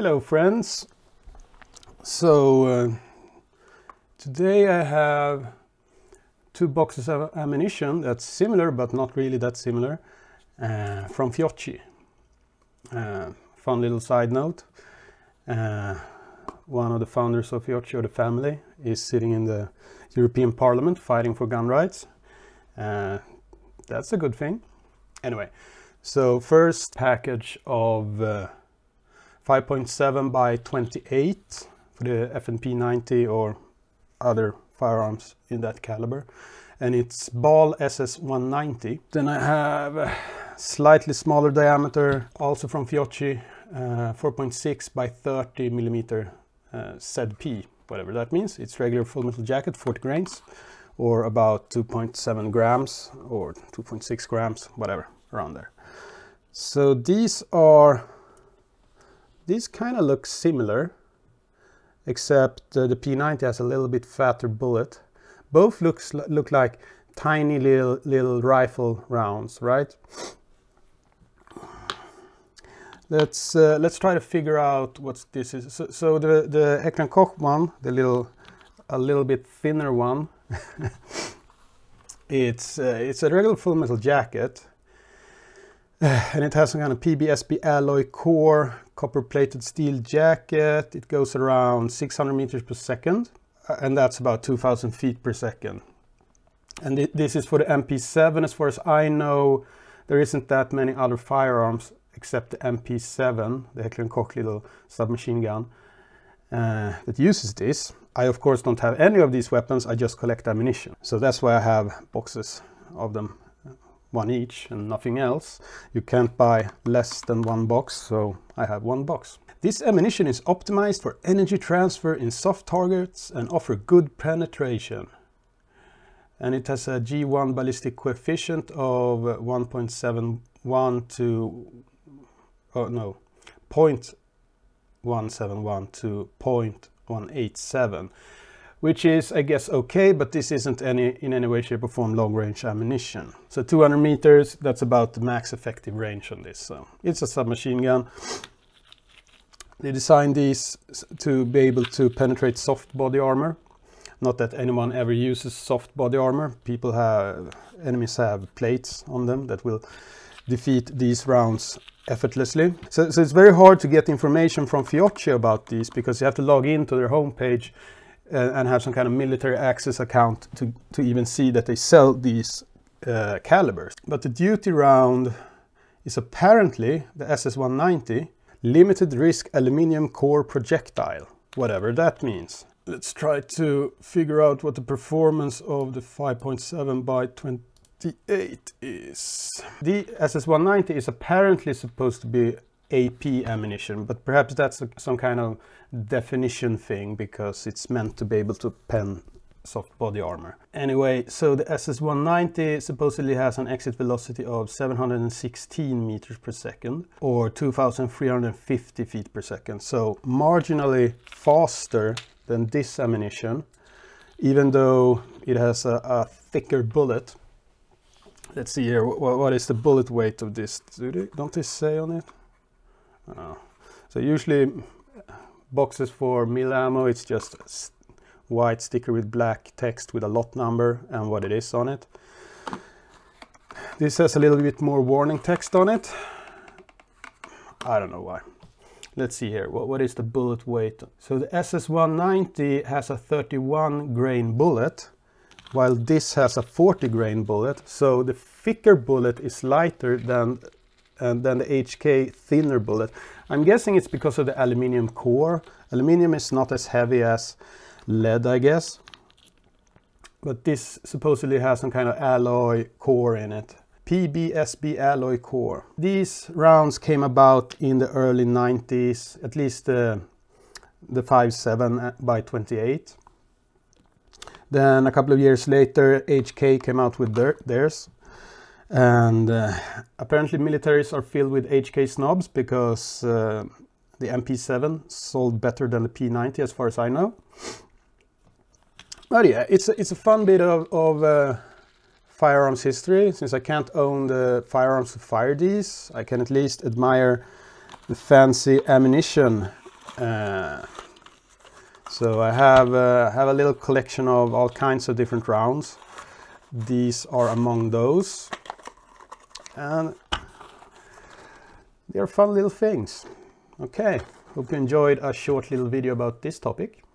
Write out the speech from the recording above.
Hello friends. So today I have two boxes of ammunition that's similar but not really that similar from Fiocchi. Fun little side note, one of the founders of Fiocchi, or the family, is sitting in the European Parliament fighting for gun rights. That's a good thing. Anyway, so first package of 5.7 by 28 for the FNP 90 or other firearms in that caliber, and it's ball SS 190. Then I have a slightly smaller diameter, also from Fiocchi, 4.6 by 30 millimeter ZP, whatever that means. It's regular full metal jacket, 40 grains, or about 2.7 grams or 2.6 grams, whatever, around there. So these are. These kind of look similar, except the P90 has a little bit fatter bullet. Both look like tiny little rifle rounds, right? Let's try to figure out what this is. So the Ekran Koch one, a little bit thinner one, it's a regular full metal jacket. And it has some kind of PBSB alloy core, copper-plated steel jacket. It goes around 600 meters per second, and that's about 2,000 feet per second. And this is for the MP7. As far as I know, there isn't that many other firearms except the MP7, the Ekran Koch little submachine gun, that uses this. I, of course, don't have any of these weapons. I just collect ammunition. So that's why I have boxes of them. One each and nothing else. You can't buy less than one box, so I have one box. This ammunition is optimized for energy transfer in soft targets and offer good penetration. And it has a G1 ballistic coefficient of 1.71 to... oh no, 0.171 to 0.187. Which is, I guess, okay, but this isn't in any way, shape or form long-range ammunition. So 200 meters, that's about the max effective range on this. So it's a submachine gun. They designed these to be able to penetrate soft body armor. Not that anyone ever uses soft body armor. Enemies have plates on them that will defeat these rounds effortlessly. So it's very hard to get information from Fiocchi about these, because you have to log into their homepage and have some kind of military access account to even see that they sell these calibers. But the duty round is apparently the SS 190 limited risk aluminium core projectile, whatever that means. Let's try to figure out what the performance of the 5.7 by 28 is. The SS 190 is apparently supposed to be AP ammunition, but perhaps that's some kind of definition thing, because it's meant to be able to pen soft body armor. Anyway, so the SS 190 supposedly has an exit velocity of 716 meters per second, or 2,350 feet per second, so marginally faster than this ammunition, even though it has a thicker bullet. Let's see here, what is the bullet weight of this? Don't they say on it? Oh. So usually boxes for mil ammo, it's just a white sticker with black text with a lot number and what it is on it. This has a little bit more warning text on it. I don't know why. Let's see here, what is the bullet weight? So the SS 190 has a 31 grain bullet, while this has a 40 grain bullet. So the thicker bullet is lighter than the HK thinner bullet. I'm guessing it's because of the aluminium core. Aluminium is not as heavy as lead, I guess. But this supposedly has some kind of alloy core in it. PBSB alloy core. These rounds came about in the early 90s, at least the 5.7 by 28. Then a couple of years later, HK came out with theirs. And apparently militaries are filled with HK snobs, because the MP7 sold better than the P90, as far as I know. But yeah, it's a fun bit of firearms history. Since I can't own the firearms to fire these, I can at least admire the fancy ammunition So I have a little collection of all kinds of different rounds. These are among those, and they are fun little things. Okay, hope you enjoyed a short little video about this topic.